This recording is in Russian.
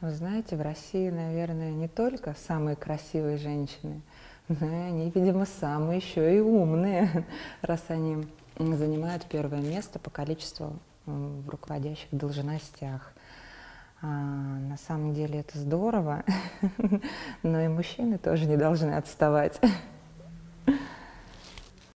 Вы знаете, в России, наверное, не только самые красивые женщины, но они, видимо, самые еще и умные, раз они занимают первое место по количеству в руководящих должностях. На самом деле это здорово, но и мужчины тоже не должны отставать.